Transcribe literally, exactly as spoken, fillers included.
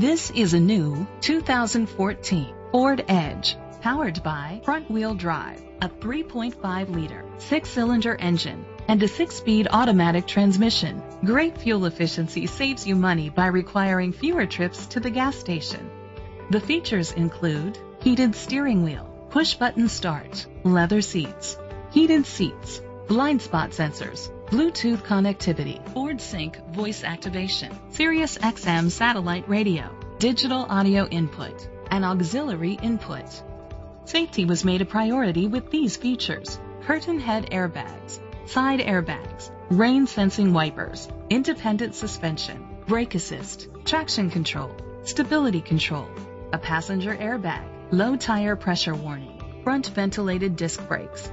This is a new two thousand fourteen Ford Edge, powered by front-wheel drive, a three point five liter, six-cylinder engine, and a six-speed automatic transmission. Great fuel efficiency saves you money by requiring fewer trips to the gas station. The features include heated steering wheel, push-button start, leather seats, heated seats, blind spot sensors, Bluetooth connectivity, Ford Sync voice activation, Sirius X M satellite radio, digital audio input, and auxiliary input. Safety was made a priority with these features: curtain head airbags, side airbags, rain sensing wipers, independent suspension, brake assist, traction control, stability control, a passenger airbag, low tire pressure warning, front ventilated disc brakes.